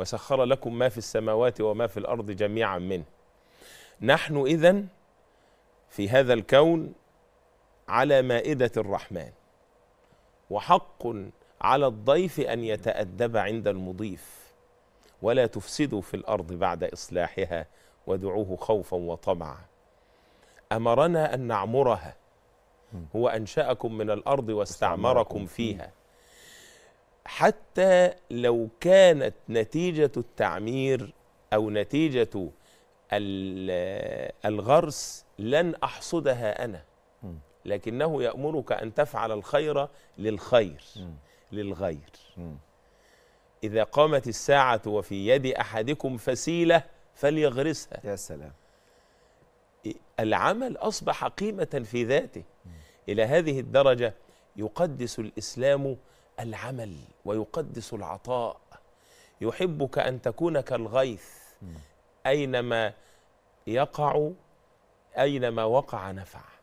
وسخر لكم ما في السماوات وما في الأرض جميعا منه. نحن إذن في هذا الكون على مائدة الرحمن، وحق على الضيف أن يتأدب عند المضيف، ولا تفسدوا في الأرض بعد إصلاحها ودعوه خوفا وطمعا. أمرنا أن نعمرها، هو أنشأكم من الأرض واستعمركم فيها، حتى لو كانت نتيجة التعمير أو نتيجة الغرس لن أحصدها أنا، لكنه يأمرك أن تفعل الخير للخير للغير. إذا قامت الساعة وفي يد أحدكم فسيلة فليغرسها. يا سلام، العمل أصبح قيمة في ذاته. إلى هذه الدرجة يقدس الإسلام العمل ويقدس العطاء. يحبك أن تكون كالغيث، أينما وقع نفع.